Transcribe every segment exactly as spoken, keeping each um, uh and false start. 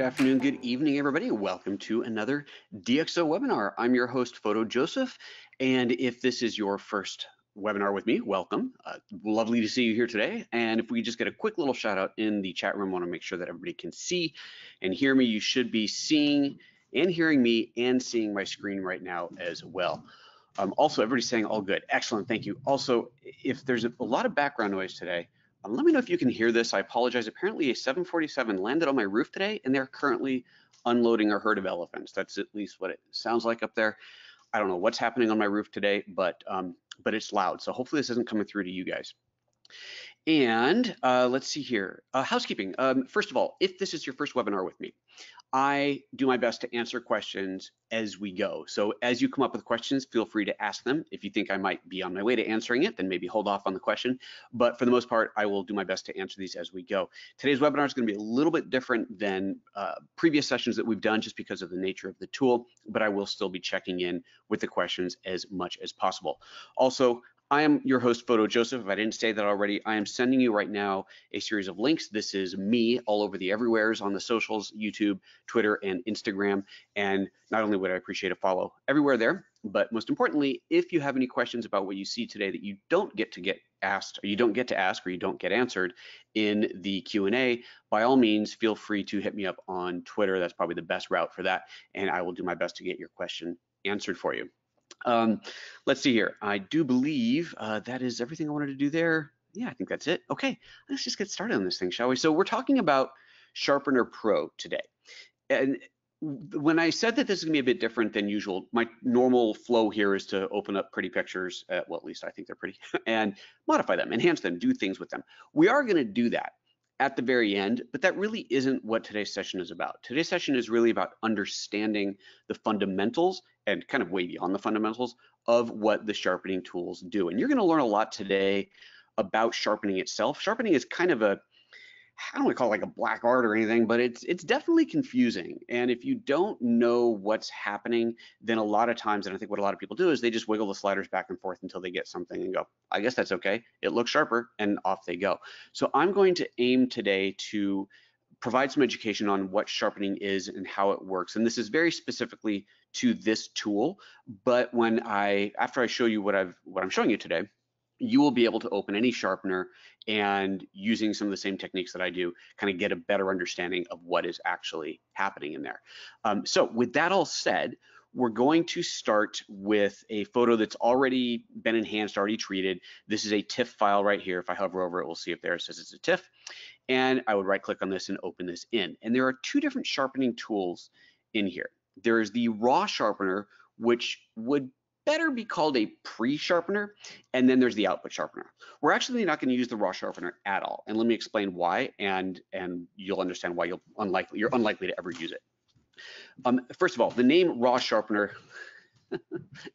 Good afternoon, good evening, everybody. Welcome to another DxO webinar. I'm your host, Photo Joseph, and if this is your first webinar with me, welcome. Uh, lovely to see you here today. And if we just get a quick little shout out in the chat room, I want to make sure that everybody can see and hear me. You should be seeing and hearing me and seeing my screen right now as well. Um, also, everybody's saying all good. Excellent, thank you. Also, if there's a lot of background noise today, Um, let me know if you can hear this. I apologize. Apparently a seven forty-seven landed on my roof today, and they're currently unloading a herd of elephants. That's at least what it sounds like up there. I don't know what's happening on my roof today, but um, but it's loud. So hopefully this isn't coming through to you guys. And uh, let's see here. Uh, housekeeping. Um, first of all, if this is your first webinar with me, I do my best to answer questions as we go. So as you come up with questions, feel free to ask them. If you think I might be on my way to answering it, then maybe hold off on the question. But for the most part, I will do my best to answer these as we go. Today's webinar is going to be a little bit different than uh, previous sessions that we've done just because of the nature of the tool, but I will still be checking in with the questions as much as possible. Also, I am your host, Photo Joseph. If I didn't say that already, I am sending you right now a series of links. This is me all over the everywheres on the socials, YouTube, Twitter, and Instagram. And not only would I appreciate a follow everywhere there, but most importantly, if you have any questions about what you see today that you don't get to get asked, or you don't get to ask, or you don't get answered in the Q and A, by all means, feel free to hit me up on Twitter. That's probably the best route for that. And I will do my best to get your question answered for you. Um, let's see here. I do believe uh, that is everything I wanted to do there. Yeah, I think that's it. Okay, let's just get started on this thing, shall we? So we're talking about Sharpener Pro today. And when I said that this is going to be a bit different than usual, my normal flow here is to open up pretty pictures, uh, well, at least I think they're pretty, and modify them, enhance them, do things with them. We are going to do that at the very end, but that really isn't what today's session is about. Today's session is really about understanding the fundamentals and kind of way beyond the fundamentals of what the sharpening tools do. And you're gonna learn a lot today about sharpening itself. Sharpening is kind of a, I don't wanna call it like a black art or anything, but it's it's definitely confusing. And if you don't know what's happening, then a lot of times, and I think what a lot of people do is they just wiggle the sliders back and forth until they get something and go, I guess that's okay. It looks sharper, and off they go. So I'm going to aim today to provide some education on what sharpening is and how it works. And this is very specifically to this tool, but when I, after I show you what I've, what I'm showing you today, you will be able to open any sharpener and using some of the same techniques that I do, kind of get a better understanding of what is actually happening in there. Um, so with that all said, we're going to start with a photo that's already been enhanced, already treated. This is a TIFF file right here. If I hover over it, we'll see if there it says it's a TIFF. And I would right click on this and open this in. And there are two different sharpening tools in here. There is the raw sharpener, which would better be called a pre-sharpener, and then there's the output sharpener. We're actually not going to use the raw sharpener at all, and let me explain why, and and you'll understand why you'll unlikely you're unlikely to ever use it. Um, first of all, the name raw sharpener,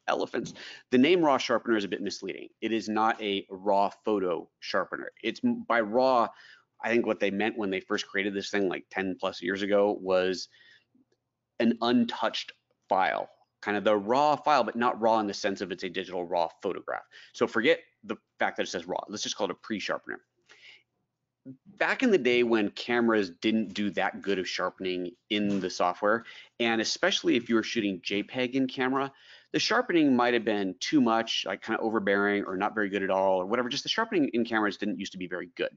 elephants. The name raw sharpener is a bit misleading. It is not a raw photo sharpener. It's by raw. I think what they meant when they first created this thing like ten plus years ago was an untouched file. Kind of the raw file, but not raw in the sense of it's a digital raw photograph. So forget the fact that it says raw. Let's just call it a pre-sharpener. Back in the day when cameras didn't do that good of sharpening in the software, and especially if you were shooting JPEG in camera, the sharpening might have been too much, like kind of overbearing or not very good at all or whatever. Just the sharpening in cameras didn't used to be very good.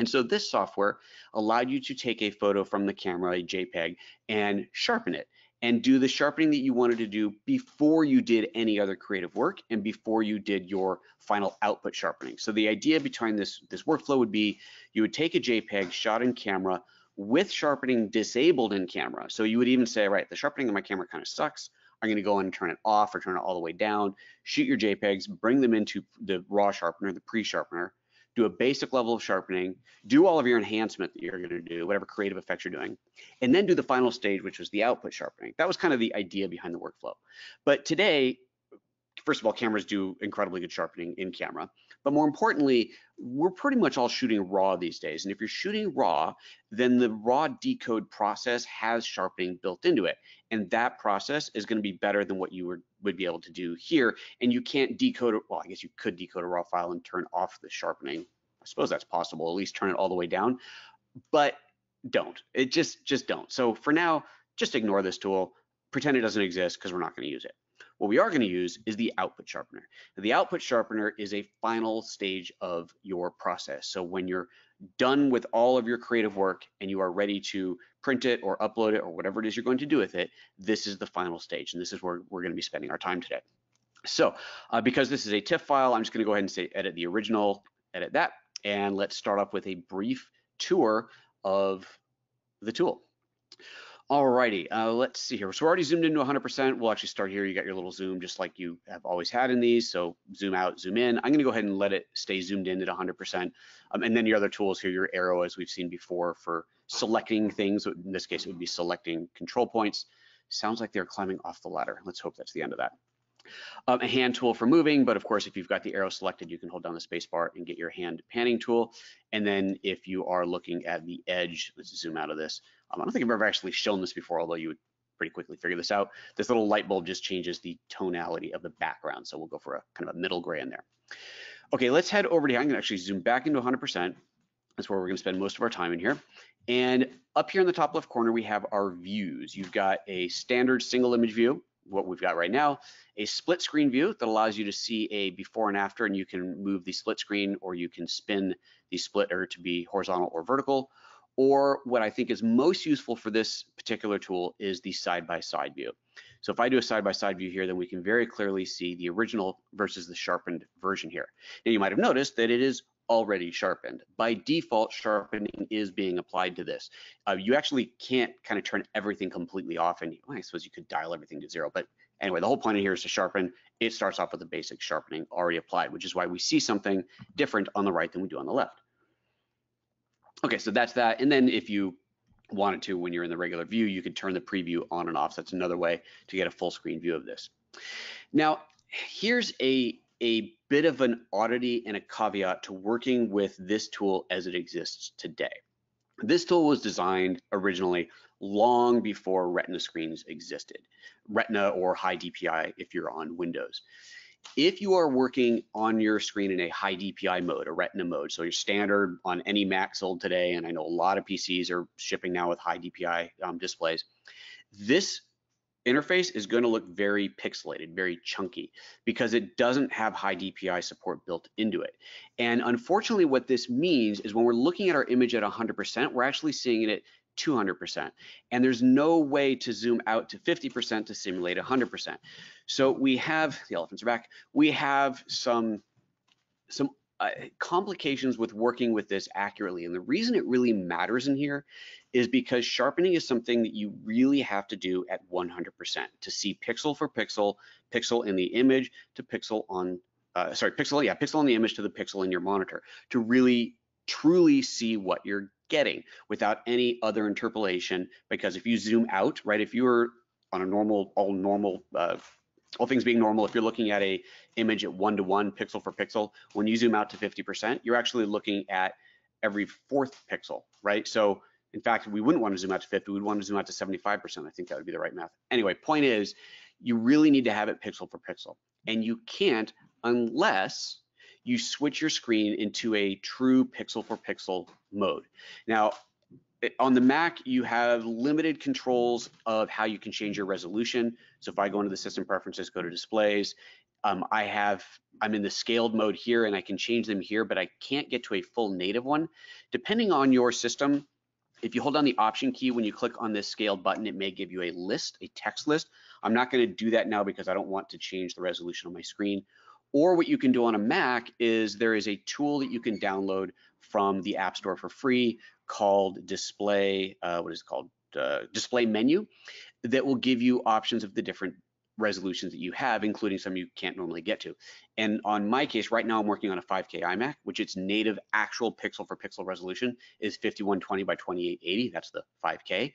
And so this software allowed you to take a photo from the camera, a JPEG, and sharpen it, and do the sharpening that you wanted to do before you did any other creative work and before you did your final output sharpening. So the idea behind this, this workflow would be you would take a JPEG shot in camera with sharpening disabled in camera. So you would even say, right, the sharpening in my camera kind of sucks. I'm gonna go in and turn it off or turn it all the way down, shoot your JPEGs, bring them into the raw sharpener, the pre-sharpener, do a basic level of sharpening, do all of your enhancement that you're going to do, whatever creative effects you're doing, and then do the final stage, which was the output sharpening. That was kind of the idea behind the workflow. But today, first of all, cameras do incredibly good sharpening in camera. But more importantly, we're pretty much all shooting raw these days. And if you're shooting raw, then the raw decode process has sharpening built into it. And that process is going to be better than what you were, would be able to do here. And you can't decode it. Well, I guess you could decode a raw file and turn off the sharpening. I suppose that's possible, at least turn it all the way down. But don't. It just, just don't. So for now, just ignore this tool, pretend it doesn't exist because we're not going to use it. What we are going to use is the output sharpener. The output sharpener is a final stage of your process. So when you're done with all of your creative work and you are ready to print it or upload it or whatever it is you're going to do with it, this is the final stage. And this is where we're going to be spending our time today. So uh, because this is a TIFF file, I'm just going to go ahead and say edit the original, edit that. And let's start off with a brief tour of the tool. Alrighty, uh, let's see here. So we're already zoomed into one hundred percent. We'll actually start here. You got your little zoom just like you have always had in these. So zoom out, zoom in. I'm gonna go ahead and let it stay zoomed in at one hundred percent. Um, and then your other tools here, your arrow, as we've seen before, for selecting things. In this case, it would be selecting control points. Sounds like they're climbing off the ladder. Let's hope that's the end of that. Um, a hand tool for moving, but of course, if you've got the arrow selected, you can hold down the space bar and get your hand panning tool. And then if you are looking at the edge, let's zoom out of this. Um, I don't think I've ever actually shown this before, although you would pretty quickly figure this out. This little light bulb just changes the tonality of the background. So we'll go for a kind of a middle gray in there. Okay, let's head over to here. I'm gonna actually zoom back into one hundred percent. That's where we're gonna spend most of our time in here. And up here in the top left corner, we have our views. You've got a standard single image view, what we've got right now, a split screen view that allows you to see a before and after, and you can move the split screen or you can spin the splitter to be horizontal or vertical. Or what I think is most useful for this particular tool is the side-by-side view. So if I do a side-by-side view here, then we can very clearly see the original versus the sharpened version here. Now you might have noticed that it is already sharpened. By default, sharpening is being applied to this. Uh, you actually can't kind of turn everything completely off, and well, I suppose you could dial everything to zero, but anyway, the whole point of here is to sharpen. It starts off with the basic sharpening already applied, which is why we see something different on the right than we do on the left. Okay, so that's that, and then if you wanted to, when you're in the regular view, you could turn the preview on and off. So that's another way to get a full screen view of this. Now, here's a a bit of an oddity and a caveat to working with this tool as it exists today. This tool was designed originally long before Retina screens existed. Retina or high D P I if you're on Windows. If you are working on your screen in a high D P I mode, a Retina mode, so your standard on any Mac sold today, and I know a lot of P Cs are shipping now with high D P I um, displays, this interface is going to look very pixelated, very chunky, because it doesn't have high D P I support built into it. And unfortunately, what this means is when we're looking at our image at one hundred percent, we're actually seeing it at two hundred percent. And there's no way to zoom out to fifty percent to simulate one hundred percent. So we have, the elephants are back, we have some, some uh, complications with working with this accurately. And the reason it really matters in here is because sharpening is something that you really have to do at one hundred percent to see pixel for pixel, pixel in the image to pixel on, uh, sorry, pixel, yeah, pixel on the image to the pixel in your monitor to really truly see what you're getting without any other interpolation. Because if you zoom out, right, if you were on a normal, all normal, uh, all things being normal, if you're looking at a image at one to one pixel for pixel, when you zoom out to fifty percent, you're actually looking at every fourth pixel, right? So in fact, we wouldn't want to zoom out to fifty, we'd want to zoom out to seventy-five percent. I think that would be the right math. Anyway, point is, you really need to have it pixel for pixel, and you can't unless you switch your screen into a true pixel for pixel mode. Now, on the Mac, you have limited controls of how you can change your resolution. So if I go into the system preferences, go to displays, um, I have, I'm in the scaled mode here and I can change them here, but I can't get to a full native one. Depending on your system, if you hold down the option key, when you click on this scaled button, it may give you a list, a text list. I'm not gonna do that now because I don't want to change the resolution on my screen. Or what you can do on a Mac is there is a tool that you can download from the App Store for free called Display, uh, what is it called? Uh, display Menu, that will give you options of the different resolutions that you have, including some you can't normally get to. And on my case, right now I'm working on a five K iMac, which its native actual pixel for pixel resolution is fifty-one twenty by twenty-eight eighty, that's the five K.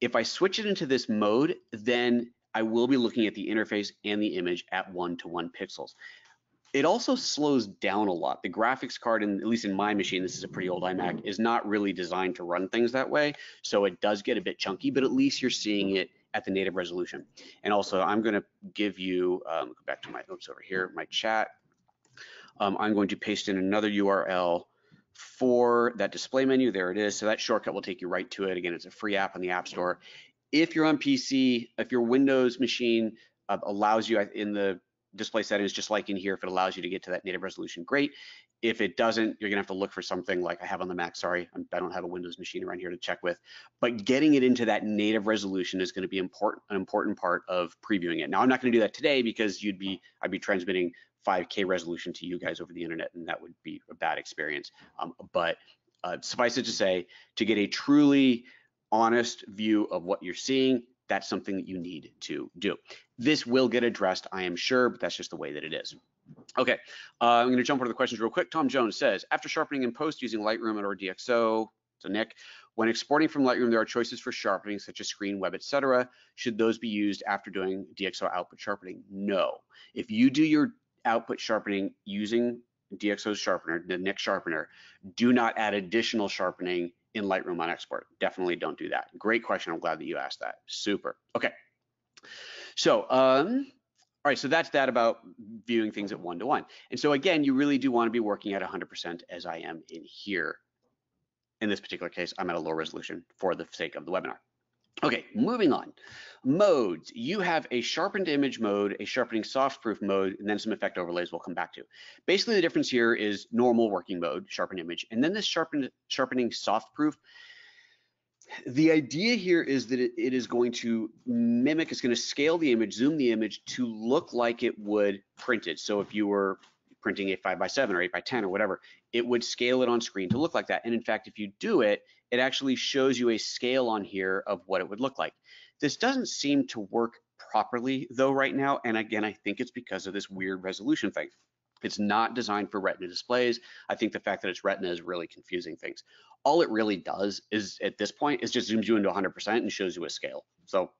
If I switch it into this mode, then I will be looking at the interface and the image at one-to-one pixels. It also slows down a lot. The graphics card, in, at least in my machine, this is a pretty old iMac, is not really designed to run things that way. So it does get a bit chunky, but at least you're seeing it at the native resolution. And also, I'm going to give you, um, go back to my, oops, over here, my chat. Um, I'm going to paste in another U R L for that display menu. There it is. So that shortcut will take you right to it. Again, it's a free app on the App Store. If you're on P C, if your Windows machine uh, allows you in the display settings, just like in here, if it allows you to get to that native resolution, great. If it doesn't, you're gonna have to look for something like I have on the Mac. Sorry, I don't have a Windows machine around here to check with, but getting it into that native resolution is gonna be important, an important part of previewing it. Now, I'm not gonna do that today because you'd be, I'd be transmitting five K resolution to you guys over the internet, and that would be a bad experience. Um, but uh, suffice it to say, to get a truly honest view of what you're seeing, that's something that you need to do. This will get addressed, I am sure, but that's just the way that it is. Okay, uh, I'm gonna jump over to the questions real quick. Tom Jones says, after sharpening in post using Lightroom and or DxO, so Nick, when exporting from Lightroom, there are choices for sharpening such as screen, web, et cetera. Should those be used after doing DxO output sharpening? No. If you do your output sharpening using DxO's sharpener, the Nik sharpener, do not add additional sharpening in Lightroom on export. Definitely don't do that. Great question. I'm glad that you asked that. Super. Okay. So, um, all right. So that's that about viewing things at one-to-one. And so again, you really do want to be working at one hundred percent as I am in here. In this particular case, I'm at a low resolution for the sake of the webinar. Okay, moving on. Modes. You have a sharpened image mode, a sharpening soft proof mode, and then some effect overlays we'll come back to. Basically, the difference here is normal working mode, sharpened image, and then this sharpened, sharpening soft proof. The idea here is that it, it is going to mimic, it's going to scale the image, zoom the image to look like it would printed. So if you were printing a five by seven or eight by ten or whatever, it would scale it on screen to look like that. And in fact, if you do it, it actually shows you a scale on here of what it would look like. This doesn't seem to work properly though right now. And again, I think it's because of this weird resolution thing. It's not designed for Retina displays. I think the fact that it's Retina is really confusing things. All it really does is at this point is just zooms you into one hundred percent and shows you a scale. So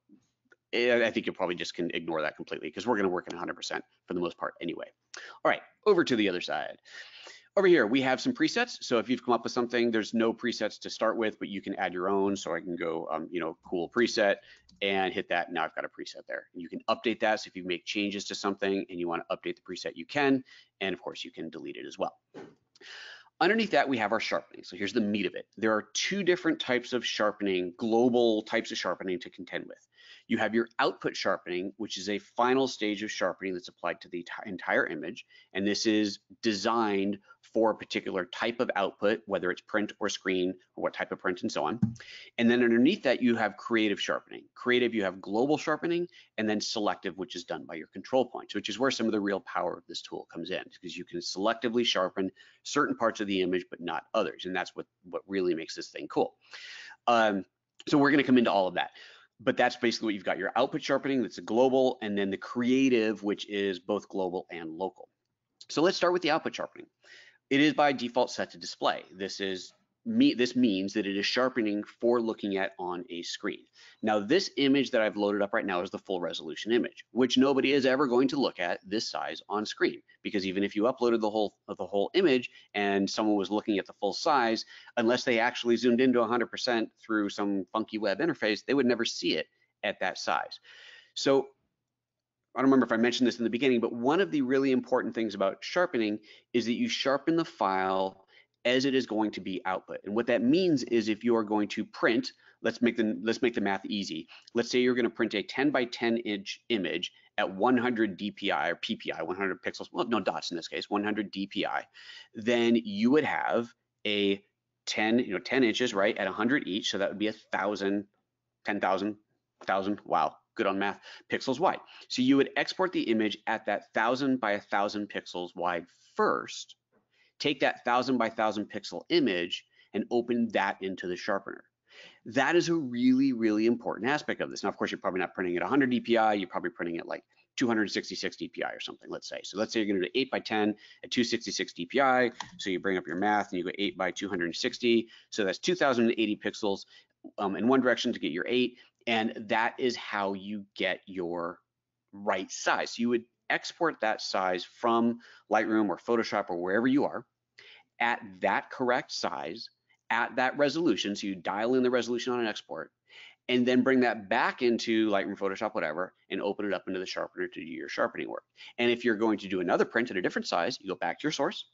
I think you probably just can ignore that completely because we're gonna work in one hundred percent for the most part anyway. All right, over to the other side. Over here, we have some presets. So if you've come up with something, there's no presets to start with, but you can add your own. So I can go, um, you know, cool preset and hit that. Now I've got a preset there. And you can update that. So if you make changes to something and you want to update the preset, you can. And of course, you can delete it as well. Underneath that, we have our sharpening. So here's the meat of it. There are two different types of sharpening, global types of sharpening to contend with. You have your output sharpening, which is a final stage of sharpening that's applied to the entire image. And this is designed for a particular type of output, whether it's print or screen or what type of print and so on. And then underneath that, you have creative sharpening. Creative, you have global sharpening, and then selective, which is done by your control points, which is where some of the real power of this tool comes in, because you can selectively sharpen certain parts of the image, but not others. And that's what, what really makes this thing cool. Um, so we're gonna come into all of that. But that's basically what you've got, your output sharpening, that's a global, and then the creative, which is both global and local. So let's start with the output sharpening. It is by default set to display. This is me, this means that it is sharpening for looking at on a screen. Now, this image that I've loaded up right now is the full resolution image, which nobody is ever going to look at this size on screen, because even if you uploaded the whole of the whole image and someone was looking at the full size, unless they actually zoomed into one hundred percent through some funky web interface, they would never see it at that size. So I don't remember if I mentioned this in the beginning, but one of the really important things about sharpening is that you sharpen the file as it is going to be output. And what that means is if you are going to print, let's make the, let's make the math easy. Let's say you're gonna print a ten by ten inch image at one hundred D P I or P P I, one hundred pixels, well, no dots in this case, one hundred D P I, then you would have a ten, you know, ten inches, right, at one hundred each. So that would be a thousand, ten thousand, thousand, wow. Good on math, pixels wide. So you would export the image at that thousand by a thousand pixels wide first, take that thousand by thousand pixel image and open that into the sharpener. That is a really, really important aspect of this. Now, of course, you're probably not printing at one hundred D P I, you're probably printing at like two hundred sixty-six D P I or something, let's say. So let's say you're gonna do eight by ten at two hundred sixty-six D P I. So you bring up your math and you go eight by two hundred sixty. So that's two thousand eighty pixels um, in one direction to get your eight. And that is how you get your right size. You would export that size from Lightroom or Photoshop or wherever you are at that correct size, at that resolution. So you dial in the resolution on an export and then bring that back into Lightroom, Photoshop, whatever, and open it up into the sharpener to do your sharpening work. And if you're going to do another print at a different size, you go back to your source,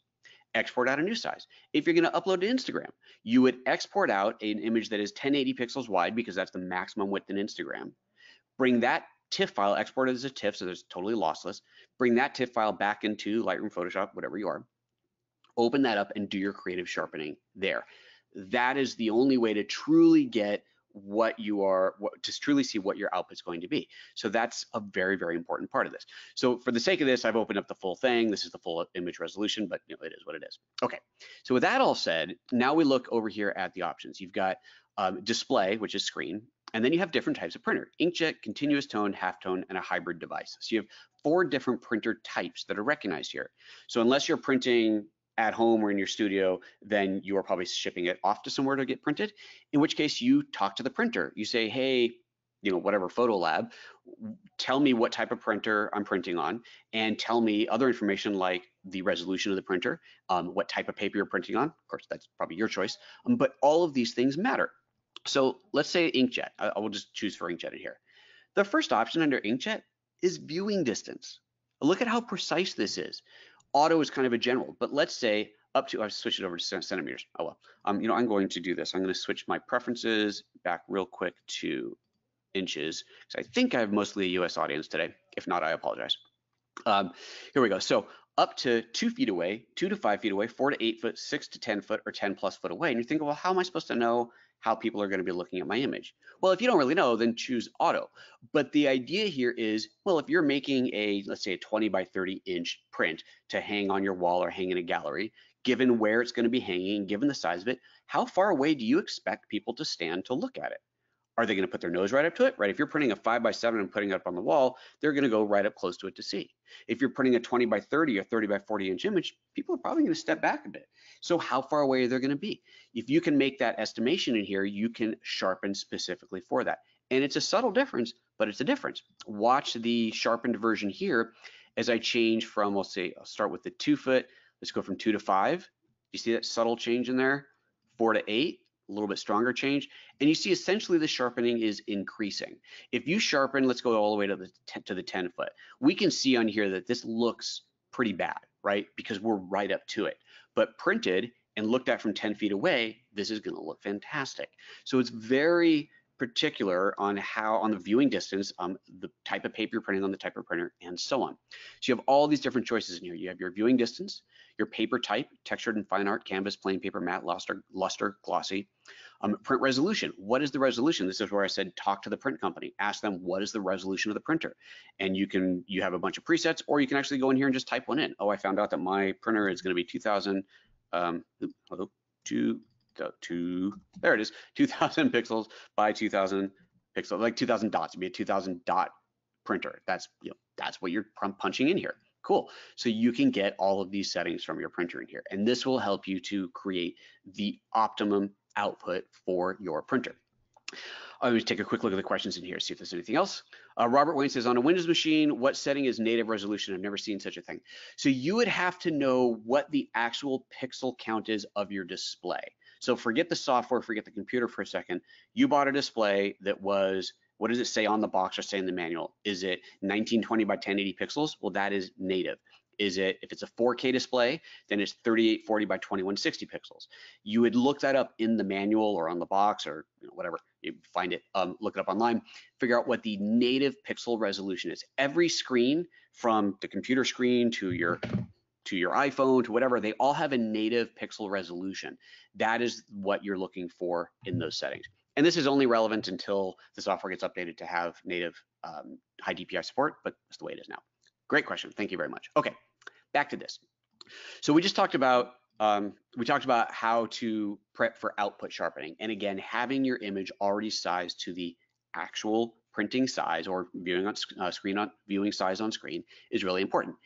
export out a new size. If you're going to upload to Instagram, you would export out an image that is ten eighty pixels wide because that's the maximum width in Instagram. Bring that TIFF file, export it as a TIFF, so it's totally lossless. Bring that TIFF file back into Lightroom, Photoshop, whatever you are. Open that up and do your creative sharpening there. That is the only way to truly get what you are, what, to truly see what your output's going to be. So that's a very, very important part of this. So for the sake of this, I've opened up the full thing. This is the full image resolution, but you know, it is what it is. Okay, so with that all said, now we look over here at the options. You've got um, display, which is screen, and then you have different types of printer, inkjet, continuous tone, halftone, and a hybrid device. So you have four different printer types that are recognized here. So unless you're printing at home or in your studio, then you are probably shipping it off to somewhere to get printed, in which case you talk to the printer. You say, hey, you know, whatever photo lab, tell me what type of printer I'm printing on and tell me other information like the resolution of the printer, um, what type of paper you're printing on. Of course, that's probably your choice, um, but all of these things matter. So let's say inkjet. I, I will just choose for inkjet in here. The first option under inkjet is viewing distance. Look at how precise this is. Auto is kind of a general, but let's say up to, I've switched it over to centimeters. Oh, well, um, you know, I'm going to do this. I'm going to switch my preferences back real quick to inches, because I think I have mostly a U S audience today. If not, I apologize. Um, here we go. So up to two feet away, two to five feet away, four to eight foot, six to ten foot, or ten plus foot away. And you're thinking, well, how am I supposed to know how people are going to be looking at my image? Well, if you don't really know, then choose auto. But the idea here is, well, if you're making a, let's say a twenty by thirty inch print to hang on your wall or hang in a gallery, given where it's going to be hanging, given the size of it, how far away do you expect people to stand to look at it? Are they going to put their nose right up to it? Right? If you're printing a five by seven and putting it up on the wall, they're going to go right up close to it to see. If you're printing a twenty by thirty or thirty by forty inch image, people are probably going to step back a bit. So how far away are they going to be? If you can make that estimation in here, you can sharpen specifically for that. And it's a subtle difference, but it's a difference. Watch the sharpened version here as I change from, we'll say, I'll start with the two foot. Let's go from two to five. You see that subtle change in there? Four to eight. A little bit stronger change, and you see essentially the sharpening is increasing. If you sharpen, let's go all the way to the to the ten foot. We can see on here that this looks pretty bad, right? Because we're right up to it. But printed and looked at from ten feet away, this is going to look fantastic. So it's very particular on how, on the viewing distance, um, the type of paper you're printing on, the type of printer, and so on. So you have all these different choices in here. You have your viewing distance, your paper type, textured and fine art, canvas, plain paper, matte, luster, luster glossy. Um, print resolution. What is the resolution? This is where I said talk to the print company. Ask them what is the resolution of the printer. And you can, you have a bunch of presets, or you can actually go in here and just type one in. Oh, I found out that my printer is going to be two thousand, um, oh, two, two, there it is, two thousand pixels by two thousand pixels, like two thousand dots. It'd be a two thousand dot printer. That's, you know, that's what you're punching in here. Cool. So you can get all of these settings from your printer in here, and this will help you to create the optimum output for your printer. I'm going to take a quick look at the questions in here, see if there's anything else. Uh, Robert Wayne says, on a Windows machine, what setting is native resolution? I've never seen such a thing. So you would have to know what the actual pixel count is of your display. So forget the software, forget the computer for a second. You bought a display that was, what does it say on the box or say in the manual? Is it nineteen twenty by ten eighty pixels? Well, that is native. Is it, if it's a four K display, then it's thirty-eight forty by twenty-one sixty pixels. You would look that up in the manual or on the box or you know, whatever, you find it, um, look it up online, figure out what the native pixel resolution is. Every screen, from the computer screen to your, to your iPhone, to whatever, they all have a native pixel resolution. That is what you're looking for in those settings. And this is only relevant until the software gets updated to have native um, high D P I support, but that's the way it is now. Great question. Thank you very much. Okay, back to this. So we just talked about um, we talked about how to prep for output sharpening, and again, having your image already sized to the actual printing size or viewing on uh, screen on viewing size on screen is really important.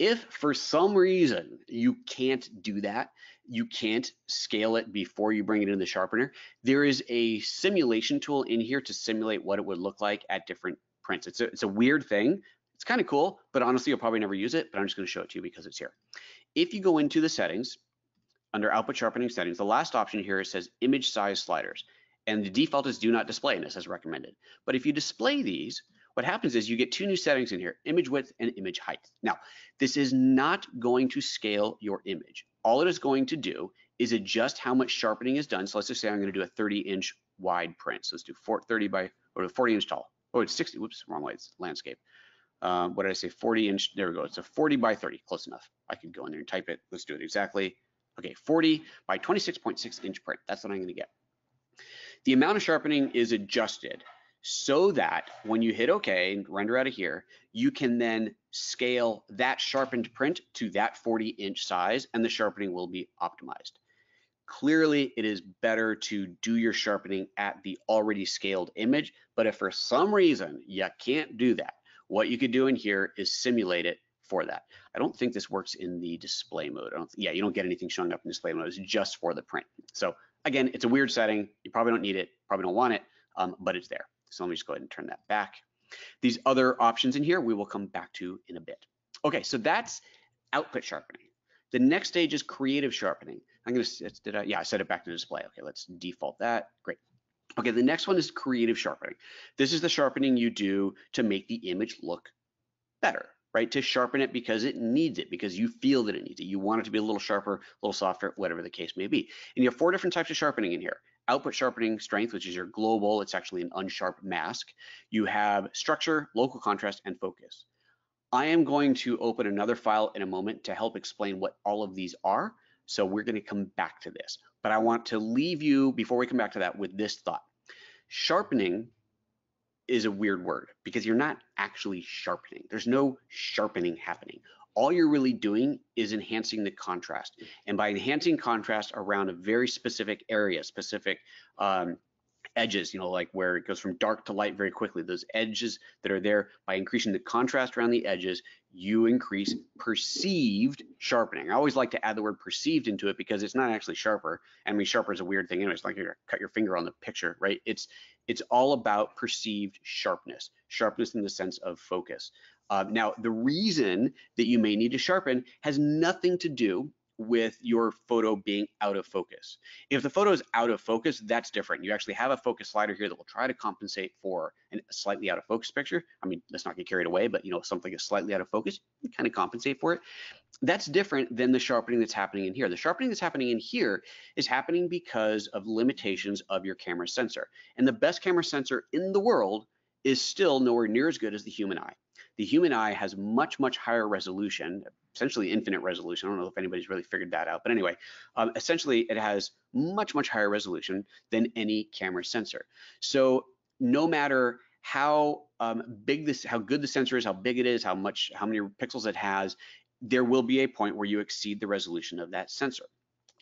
If for some reason you can't do that, you can't scale it before you bring it in the sharpener, there is a simulation tool in here to simulate what it would look like at different prints. It's a, it's a weird thing. It's kind of cool, but honestly, you'll probably never use it, but I'm just going to show it to you because it's here. If you go into the settings, under output sharpening settings, the last option here, it says image size sliders, and the default is do not display, and it says recommended. But if you display these, what happens is you get two new settings in here, image width and image height. Now, this is not going to scale your image. all it is going to do is adjust how much sharpening is done. So let's just say I'm going to do a thirty inch wide print. So let's do forty by or forty inch tall. Oh, it's sixty. Whoops, wrong way. It's landscape. Um, what did I say? forty inch. There we go. It's a forty by thirty. Close enough. I could go in there and type it. Let's do it exactly. Okay, forty by twenty-six point six inch print. That's what I'm going to get. The amount of sharpening is adjusted so that when you hit OK and render out of here, you can then scale that sharpened print to that forty inch size, and the sharpening will be optimized. Clearly, it is better to do your sharpening at the already scaled image, but if for some reason you can't do that, what you could do in here is simulate it for that. I don't think this works in the display mode. I don't yeah, you don't get anything showing up in display mode. It's just for the print. So again, it's a weird setting. You probably don't need it, probably don't want it, um, but it's there. So let me just go ahead and turn that back. These other options in here, we will come back to in a bit. Okay, so that's output sharpening. The next stage is creative sharpening. I'm gonna, did I, yeah, I set it back to display. Okay, let's default that, great. Okay, the next one is creative sharpening. This is the sharpening you do to make the image look better, right? To sharpen it because it needs it, because you feel that it needs it. You want it to be a little sharper, a little softer, whatever the case may be. And you have four different types of sharpening in here. Output sharpening strength, which is your global, it's actually an unsharp mask. You have structure, local contrast, and focus. I am going to open another file in a moment to help explain what all of these are. So we're going to come back to this, but I want to leave you before we come back to that with this thought. Sharpening is a weird word because you're not actually sharpening. There's no sharpening happening. All you're really doing is enhancing the contrast. And by enhancing contrast around a very specific area, specific um, edges, you know, like where it goes from dark to light very quickly, those edges that are there, by increasing the contrast around the edges, you increase perceived sharpening. I always like to add the word perceived into it because it's not actually sharper. I mean, sharper is a weird thing anyway. It's like you cut your finger on the picture, right? It's, it's all about perceived sharpness, sharpness in the sense of focus. Uh, now, the reason that you may need to sharpen has nothing to do with your photo being out of focus. If the photo is out of focus, that's different. You actually have a focus slider here that will try to compensate for a slightly out of focus picture. I mean, let's not get carried away, but you know, if something is slightly out of focus, you kind of compensate for it. That's different than the sharpening that's happening in here. The sharpening that's happening in here is happening because of limitations of your camera sensor. And the best camera sensor in the world is still nowhere near as good as the human eye. The human eye has much, much higher resolution, essentially infinite resolution. I don't know if anybody's really figured that out, but anyway, um, essentially it has much, much higher resolution than any camera sensor. So no matter how um, big this, how good the sensor is, how big it is, how much, how many pixels it has, there will be a point where you exceed the resolution of that sensor.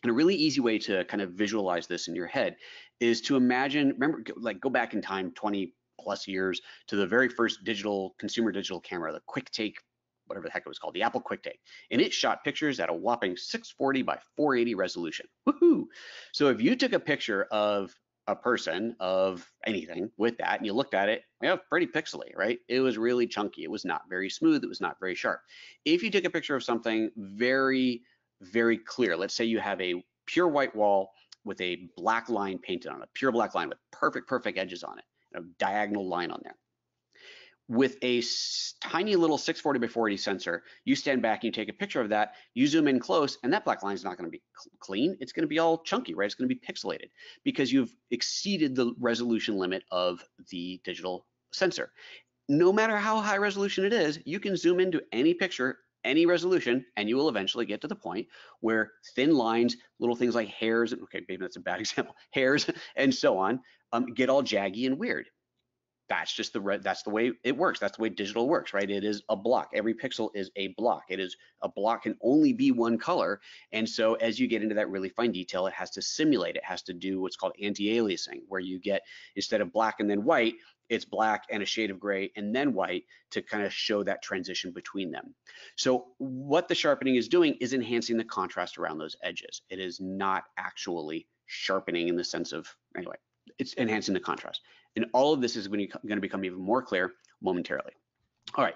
And a really easy way to kind of visualize this in your head is to imagine, remember, like go back in time twenty plus years to the very first digital consumer digital camera, the Quick Take, whatever the heck it was called, the Apple Quick Take, and it shot pictures at a whopping six forty by four eighty resolution. Woohoo! So if you took a picture of a person, of anything with that, and you looked at it, yeah, you know, pretty pixely, right? It was really chunky. It was not very smooth. It was not very sharp. If you took a picture of something very, very clear, let's say you have a pure white wall with a black line painted on it, a pure black line with perfect, perfect edges on it. A diagonal line on there. With a tiny little six forty by four eighty sensor, you stand back and you take a picture of that, you zoom in close, and that black line is not going to be clean. It's going to be all chunky, right? It's going to be pixelated because you've exceeded the resolution limit of the digital sensor. No matter how high resolution it is, you can zoom into any picture, any resolution, and you will eventually get to the point where thin lines, little things like hairs, okay, maybe that's a bad example, hairs and so on, um, get all jaggy and weird. That's just the, that's the way it works. That's the way digital works, right? It is a block. Every pixel is a block. It is a block, can only be one color. And so as you get into that really fine detail, it has to simulate. It has to do what's called anti-aliasing, where you get, instead of black and then white, it's black and a shade of gray and then white to kind of show that transition between them. So what the sharpening is doing is enhancing the contrast around those edges. It is not actually sharpening in the sense of, anyway, it's enhancing the contrast. And all of this is going to become even more clear momentarily. All right,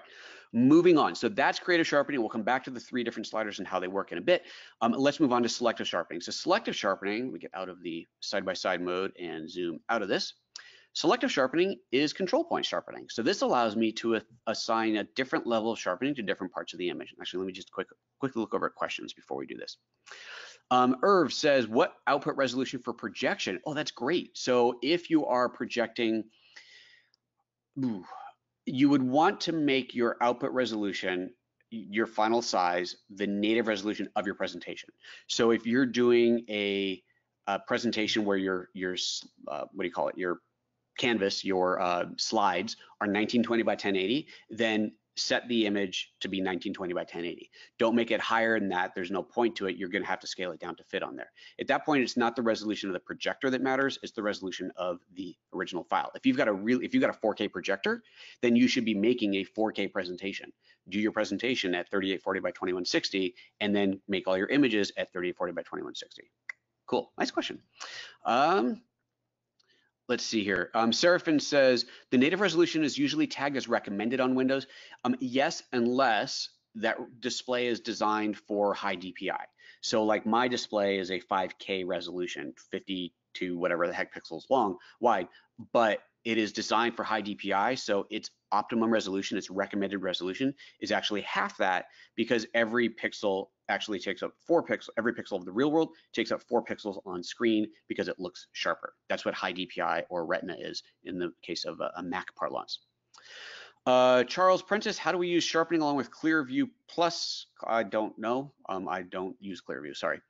moving on. So that's creative sharpening. We'll come back to the three different sliders and how they work in a bit. Um, let's move on to selective sharpening. So selective sharpening, we get out of the side-by-side mode and zoom out of this. Selective sharpening is control point sharpening. So this allows me to assign a different level of sharpening to different parts of the image. Actually, let me just quick, quickly look over at questions before we do this. Um, Irv says, what output resolution for projection? Oh, that's great. So if you are projecting, ooh, you would want to make your output resolution, your final size, the native resolution of your presentation. So if you're doing a, a presentation where your, your uh, what do you call it, your canvas, your uh, slides are nineteen twenty by ten eighty, then set the image to be nineteen twenty by ten eighty. Don't make it higher than that. There's no point to it. You're going to have to scale it down to fit on there. At that point, it's not the resolution of the projector that matters. It's the resolution of the original file. If you've got a real, if you've got a four K projector, then you should be making a four K presentation. Do your presentation at thirty-eight forty by twenty-one sixty, and then make all your images at thirty-eight forty by twenty-one sixty. Cool. Nice question. Um, Let's see here. Um, Seraphin says, the native resolution is usually tagged as recommended on Windows. Um, yes, unless that display is designed for high D P I. So like my display is a five K resolution, fifty-two, whatever the heck pixels long, wide, but it is designed for high D P I. So its optimum resolution, its recommended resolution is actually half that, because every pixel actually takes up four pixels, every pixel of the real world takes up four pixels on screen because it looks sharper. That's what high D P I or retina is in the case of a, a Mac parlance. Uh, Charles Prentice, how do we use sharpening along with Clearview Plus? I don't know. Um, I don't use Clearview, sorry.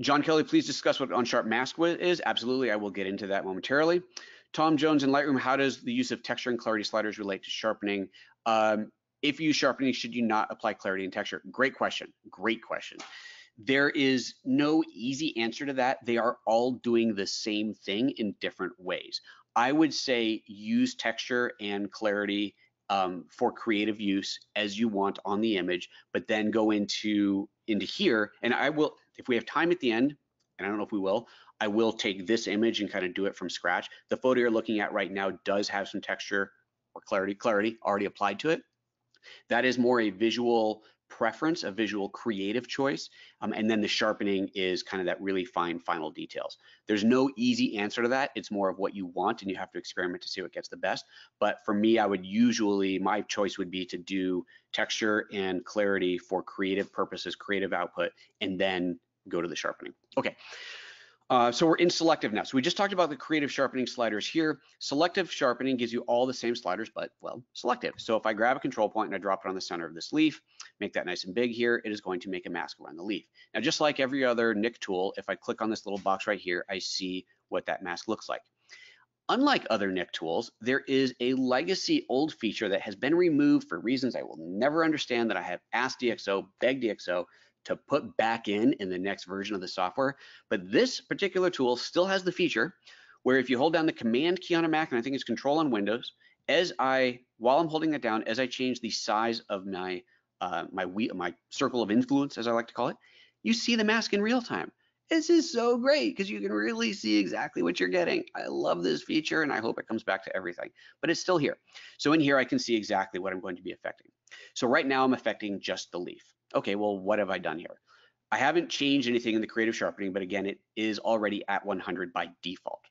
John Kelly, please discuss what on-sharp mask is. Absolutely, I will get into that momentarily. Tom Jones in Lightroom, how does the use of texture and clarity sliders relate to sharpening? Um, If you use sharpening, should you not apply clarity and texture? Great question, great question. There is no easy answer to that. They are all doing the same thing in different ways. I would say use texture and clarity um, for creative use as you want on the image, but then go into, into here, and I will, if we have time at the end, and I don't know if we will, I will take this image and kind of do it from scratch. The photo you're looking at right now does have some texture or clarity, clarity already applied to it. That is more a visual preference, a visual creative choice, um, and then the sharpening is kind of that really fine final details. There's no easy answer to that. It's more of what you want, and you have to experiment to see what gets the best. But for me, I would usually, my choice would be to do texture and clarity for creative purposes, creative output, and then go to the sharpening. Okay. Uh, so we're in selective now. So we just talked about the creative sharpening sliders here. Selective sharpening gives you all the same sliders, but, well, selective. So if I grab a control point and I drop it on the center of this leaf, make that nice and big here, it is going to make a mask around the leaf. Now, just like every other Nik tool, if I click on this little box right here, I see what that mask looks like. Unlike other Nik tools, there is a legacy old feature that has been removed for reasons I will never understand, that I have asked DxO, begged DxO, to put back in in the next version of the software. But this particular tool still has the feature where if you hold down the command key on a Mac, and I think it's control on Windows, as I, while I'm holding that down, as I change the size of my, uh, my, my circle of influence, as I like to call it, you see the mask in real time. This is so great because you can really see exactly what you're getting. I love this feature and I hope it comes back to everything, but it's still here. So in here, I can see exactly what I'm going to be affecting. So right now I'm affecting just the leaf. Okay, well, what have I done here? I haven't changed anything in the creative sharpening, but again, it is already at one hundred by default.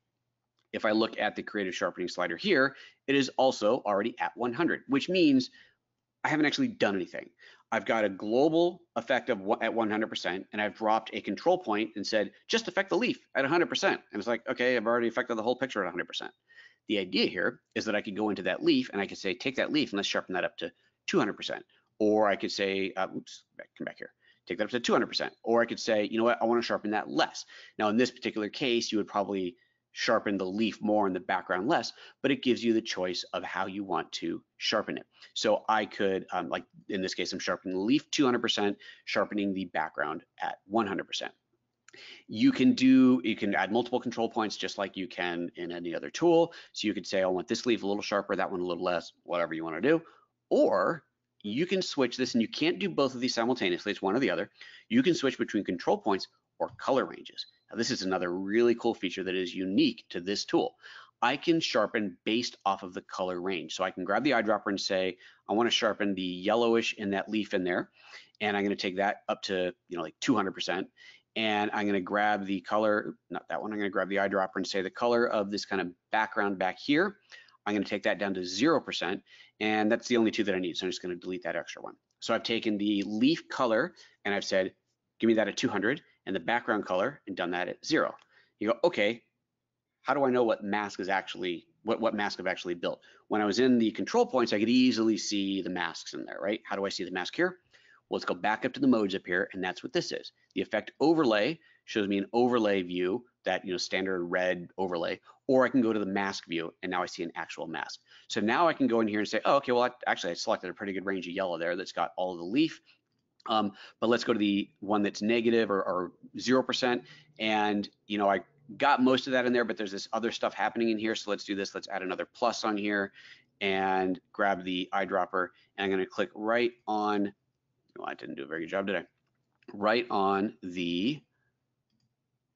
If I look at the creative sharpening slider here, it is also already at one hundred, which means I haven't actually done anything. I've got a global effect of at one hundred percent, and I've dropped a control point and said, just affect the leaf at one hundred percent. And it's like, okay, I've already affected the whole picture at one hundred percent. The idea here is that I could go into that leaf and I could say, take that leaf and let's sharpen that up to two hundred percent. Or I could say, uh, oops, come back here, take that up to two hundred percent. Or I could say, you know what, I want to sharpen that less. Now, in this particular case, you would probably sharpen the leaf more and the background less, but it gives you the choice of how you want to sharpen it. So I could, um, like in this case, I'm sharpening the leaf two hundred percent, sharpening the background at one hundred percent. You can do, you can add multiple control points just like you can in any other tool. So you could say, I want this leaf a little sharper, that one a little less, whatever you want to do. Or you can switch this, and you can't do both of these simultaneously, it's one or the other. You can switch between control points or color ranges. Now, this is another really cool feature that is unique to this tool. I can sharpen based off of the color range. So I can grab the eyedropper and say, I want to sharpen the yellowish in that leaf in there, and I'm going to take that up to, you know, like two hundred percent. and I'm going to grab the color, not that one, I'm going to grab the eyedropper and say the color of this kind of background back here. I'm going to take that down to zero percent, and that's the only two that I need, so I'm just going to delete that extra one. So I've taken the leaf color and I've said, give me that at two hundred, and the background color, and done that at zero. You go, okay, how do I know what mask is actually, what, what mask I've actually built? When I was in the control points, I could easily see the masks in there, right? How do I see the mask here? Well, let's go back up to the modes up here, and that's what this is. The effect overlay shows me an overlay view, that, you know, standard red overlay, or I can go to the mask view, and now I see an actual mask. So now I can go in here and say, oh, okay, well, I, actually, I selected a pretty good range of yellow there that's got all of the leaf, um, but let's go to the one that's negative or, or zero percent, and, you know, I got most of that in there, but there's this other stuff happening in here, so let's do this. Let's add another plus on here and grab the eyedropper, and I'm going to click right on, well, I didn't do a very good job, did I? Right on the,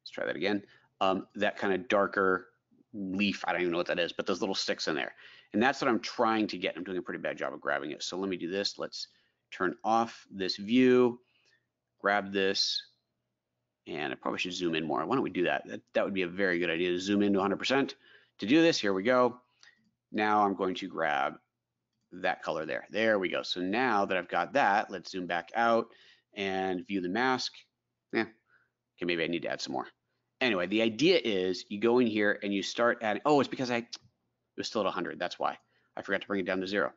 let's try that again, um, that kind of darker leaf, I don't even know what that is, but those little sticks in there. And that's what I'm trying to get. I'm doing a pretty bad job of grabbing it. So let me do this. Let's turn off this view, grab this, and I probably should zoom in more. Why don't we do that? That, that would be a very good idea, to zoom in to one hundred percent. To do this, here we go. Now I'm going to grab that color there. There we go. So now that I've got that, let's zoom back out and view the mask. Yeah, okay, maybe I need to add some more. Anyway, the idea is you go in here and you start adding, oh, it's because I, it was still at one hundred, that's why. I forgot to bring it down to zero.